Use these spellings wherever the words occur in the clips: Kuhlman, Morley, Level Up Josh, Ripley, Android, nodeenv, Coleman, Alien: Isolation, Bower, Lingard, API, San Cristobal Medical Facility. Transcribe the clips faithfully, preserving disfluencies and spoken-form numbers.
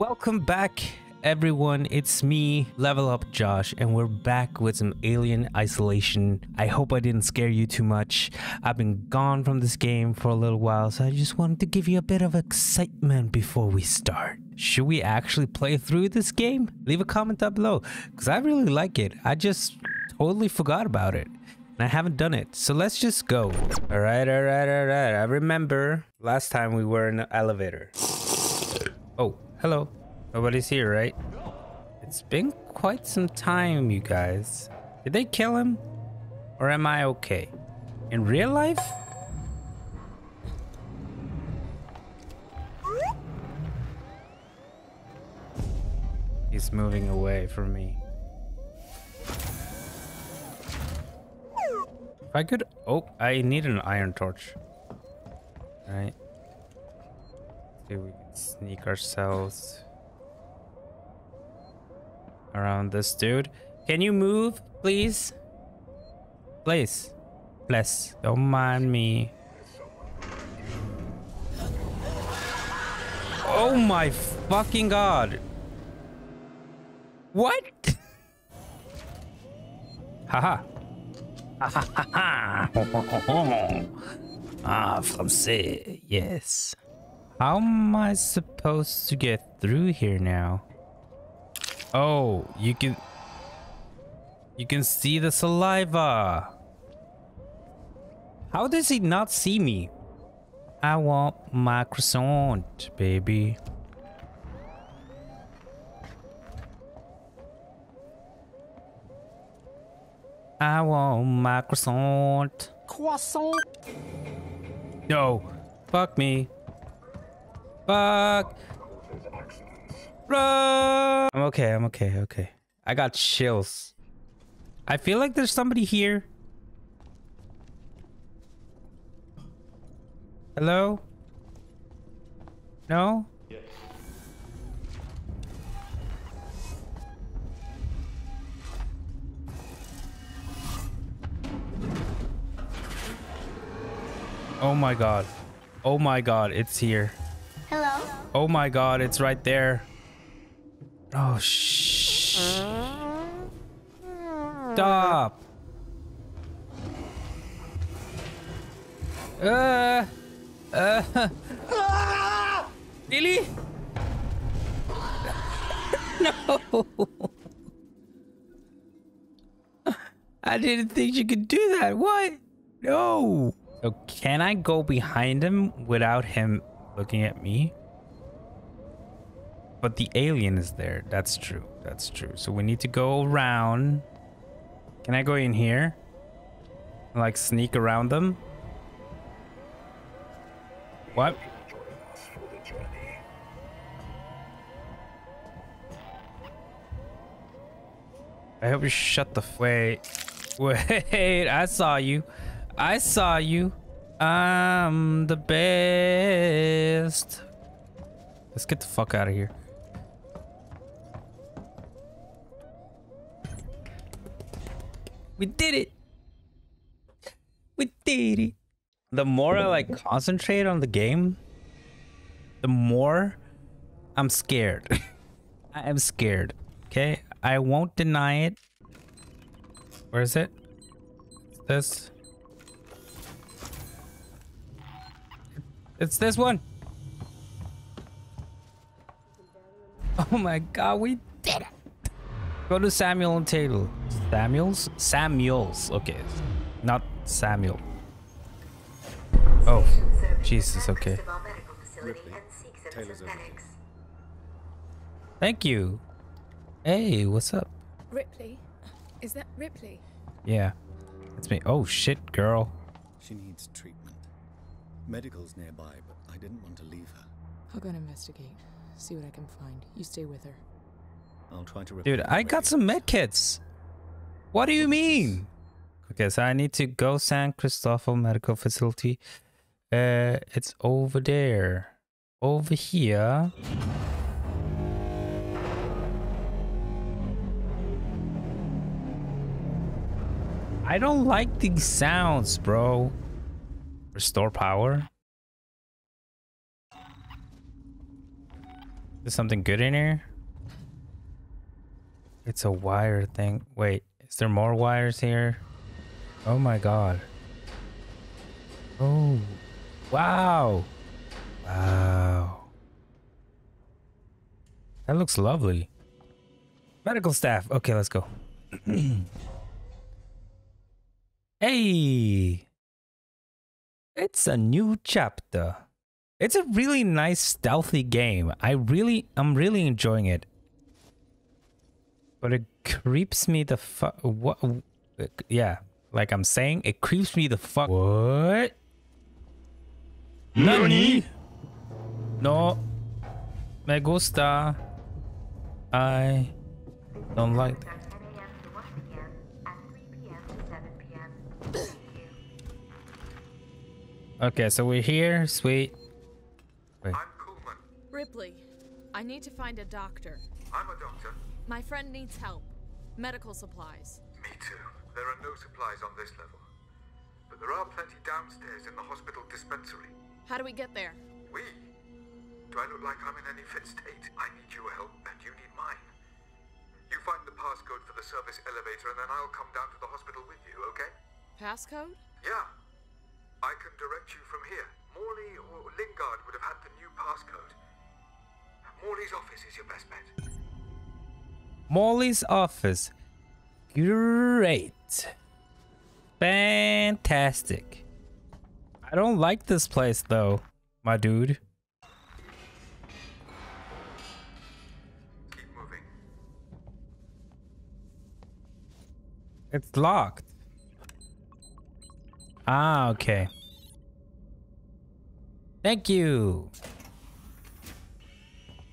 Welcome back, everyone. It's me, Level Up Josh, and we're back with some Alien Isolation. I hope I didn't scare you too much. I've been gone from this game for a little while, so I just wanted to give you a bit of excitement before we start. Should we actually play through this game? Leave a comment down below, because I really like it. I just totally forgot about it. I haven't done it, so let's just go. All right, all right, all right. I remember last time we were in the elevator. Oh, hello. Nobody's here, right? It's been quite some time, you guys. Did they kill him? Or am I okay? In real life? He's moving away from me. If I could... Oh, I need an iron torch. Alright. See if we can sneak ourselves around this dude. Can you move, please? Please. Bless. Don't mind me. Oh my fucking god. What? Haha. Ah, français, yes. How am I supposed to get through here now? Oh, you can... You can see the saliva. How does he not see me? I want my croissant, baby. I want my croissant. Croissant. No. Fuck me. Fuck. Run. I'm okay. I'm okay. Okay. I got chills. I feel like there's somebody here. Hello? No? Yes. Oh my god. Oh my god, it's here. Hello. Oh my god, it's right there. Oh shh. Stop. Uh uh Really? No. I didn't think you could do that. What? No. So can I go behind him without him looking at me? But the alien is there. That's true. That's true. So we need to go around. Can I go in here? And, like, sneak around them? What? I hope you shut the... Wait. Wait. I saw you. I saw you. I'm the best. Let's get the fuck out of here. We did it. We did it. The more I like concentrate on the game, the more I'm scared. I am scared. Okay. I won't deny it. Where is it? This. It's this one. Oh my god, we did it. Go to Samuel and Taylor. Samuels? Samuels. Okay. Not Samuel. Oh. Jesus, okay. Thank you. Hey, what's up? Ripley? Is that Ripley? Yeah. It's me. Oh shit, girl. She needs treatment. Medical's nearby, but I didn't want to leave her. I'll go and investigate. See what I can find. You stay with her. I'll try to... Dude, I got some med kits. What do you mean? Okay, so I need to go San Cristobal Medical Facility. Uh, it's over there. Over here. I don't like these sounds, bro. Restore power. There's something good in here? It's a wire thing. Wait, is there more wires here? Oh my god. Oh. Wow. Wow. That looks lovely. Medical staff. Okay, let's go. Hey. It's a new chapter. It's a really nice stealthy game. I really, I'm really enjoying it. But it creeps me the fuck. What? Yeah. Like I'm saying, it creeps me the fuck. What? Nani? No. Me gusta. I don't like that. Okay, so we're here. Sweet. Wait. I'm Kuhlman. Ripley, I need to find a doctor. I'm a doctor. My friend needs help. Medical supplies. Me too. There are no supplies on this level. But there are plenty downstairs in the hospital dispensary. How do we get there? We? Do I look like I'm in any fit state? I need your help and you need mine. You find the passcode for the service elevator and then I'll come down to the hospital with you, okay? Passcode? Yeah. I can direct you from here. Morley or Lingard would have had the new passcode. Morley's office is your best bet. Morley's office. Great. Fantastic. I don't like this place though, my dude. Keep moving. It's locked. Ah, okay. Thank you.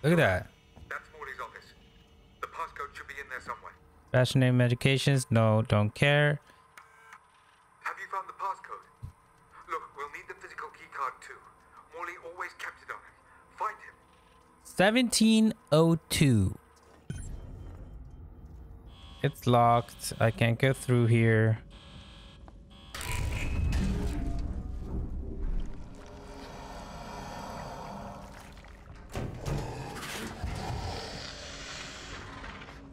Look at that. That's Morley's office. The passcode should be in there somewhere. Fashion name medications? No, don't care. Have you found the passcode? Look, we'll need the physical key card too. Morley always kept it on him. Find him. seventeen oh two. It's locked. I can't get through here.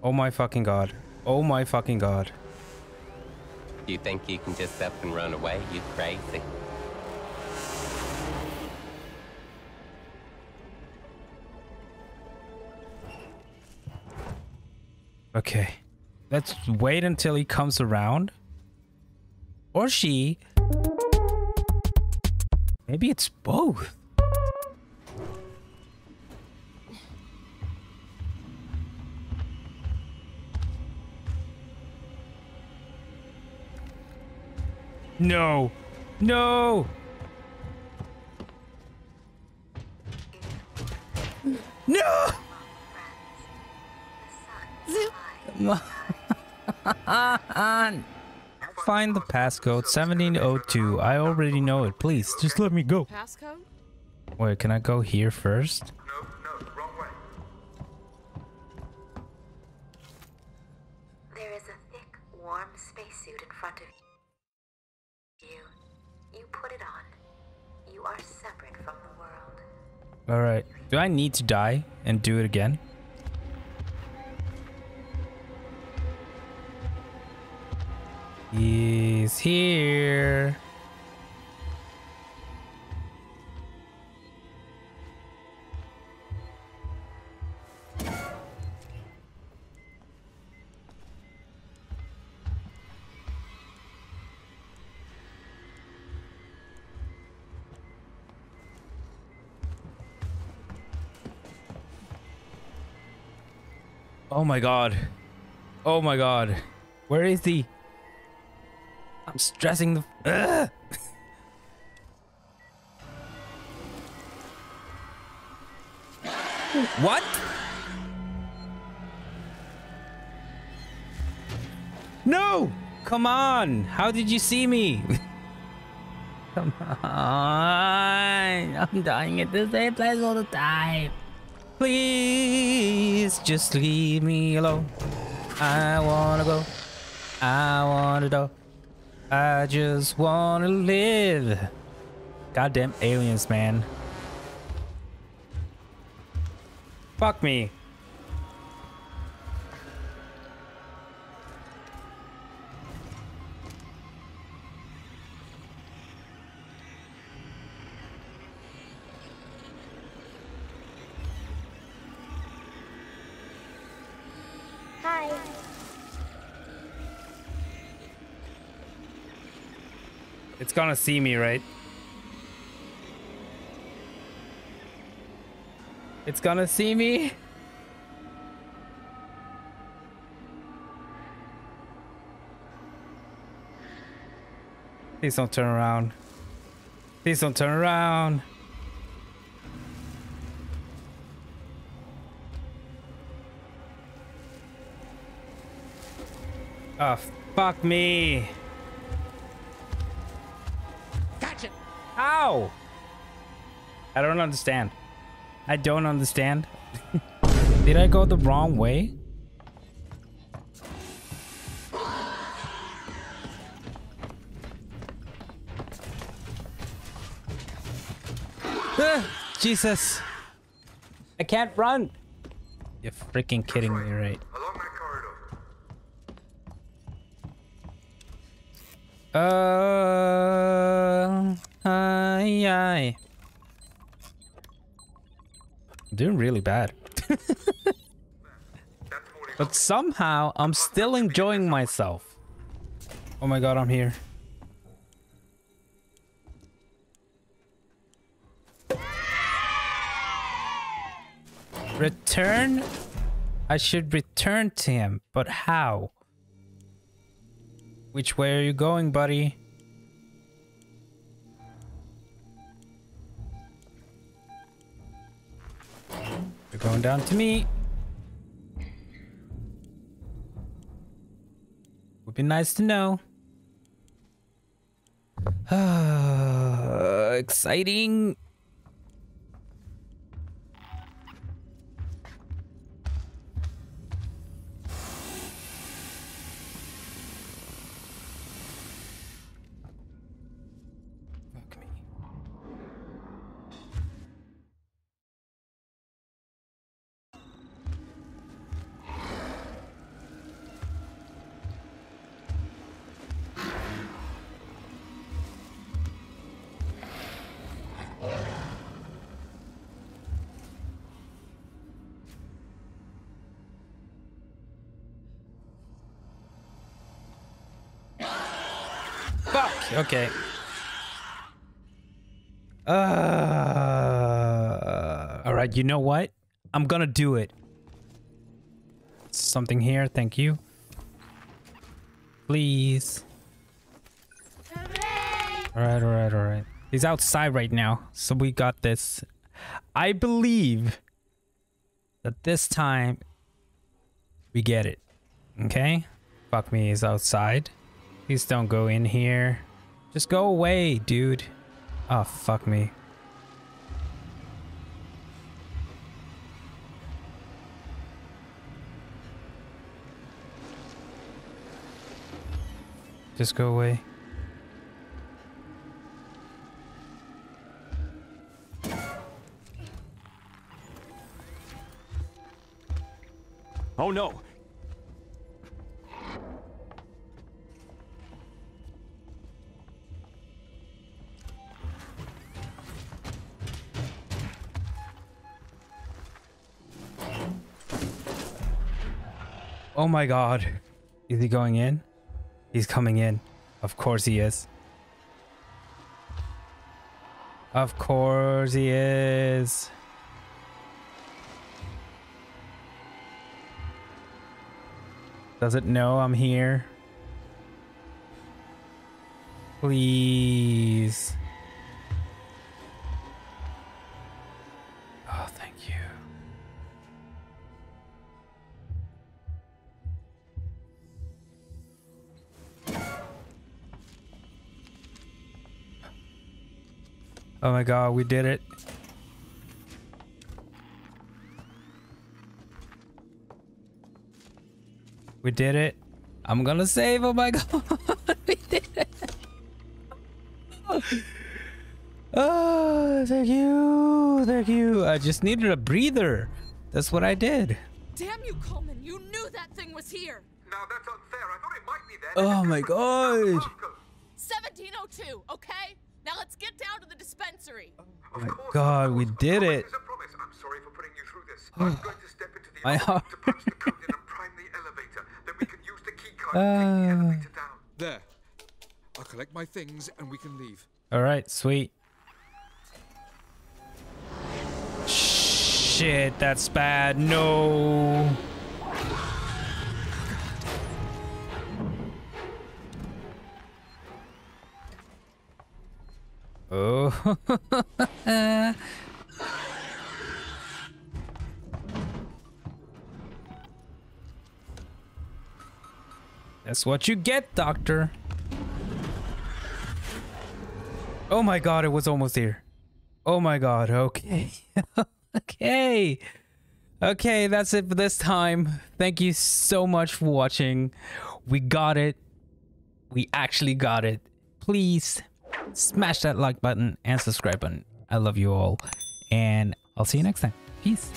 Oh my fucking god. Oh my fucking god. You think you can just up and run away? You crazy. Okay. Let's wait until he comes around. Or she. Maybe it's both. No, no, no. Find the passcode seventeen oh two. I already know it. Please, just let me go. Passcode? Wait, can I go here first? No, no, wrong way. There is a thick, warm spacesuit in front of you. Are separate from the world. All right. Do I need to die and do it again? He's here. Oh my god. Oh my god. Where is he? I'm stressing the... Ugh! What? No! Come on! How did you see me? Come on! I'm dying at the same place all the time. Please just leave me alone. I wanna go. I wanna go. I just wanna live. Goddamn aliens, man. Fuck me. It's gonna see me, right? It's gonna see me? Please don't turn around. Please don't turn around. Oh, fuck me. Ow! I don't understand. I don't understand. Did I go the wrong way? Ah, Jesus! I can't run! You're freaking kidding me, right? Along that corridor. Uh... Aye, aye. I'm doing really bad. But somehow I'm still enjoying myself. Oh my god, I'm here. Return? I should return to him, but how? Which way are you going, buddy? You're going down to me. Would be nice to know. Uh, exciting. Okay. Uh, all right, you know what? I'm gonna do it. Something here, thank you. Please. All right, all right, all right. He's outside right now, so we got this. I believe that this time we get it. Okay? Fuck me, he's outside. Please don't go in here. Just go away, dude. Oh, fuck me. Just go away. Oh no. Oh my god. Is he going in? He's coming in. Of course he is. Of course he is. Does it know I'm here? Please. Oh, thank you. Oh my god, we did it. We did it. I'm gonna save, oh my god. We did it. Oh, thank you, thank you. I just needed a breather. That's what I did. Damn you, Coleman. You knew that thing was here. Now that's unfair. I thought it might be there. Oh my god. seventeen oh two, okay? Now let's get down to the dispensary. Oh my god, we did it. I'm sorry for putting you through this. I'm going to step into the elevator to punch the code in and prime the elevator. Then we can use the key card to take the elevator down. There. I'll collect my things and we can leave. Alright, sweet. Shit, that's bad. No. Oh. That's what you get, Doctor. Oh my god, it was almost here. Oh my god, okay. okay. Okay, that's it for this time. Thank you so much for watching. We got it. We actually got it. Please smash that like button and subscribe button. I love you all. And I'll see you next time. Peace.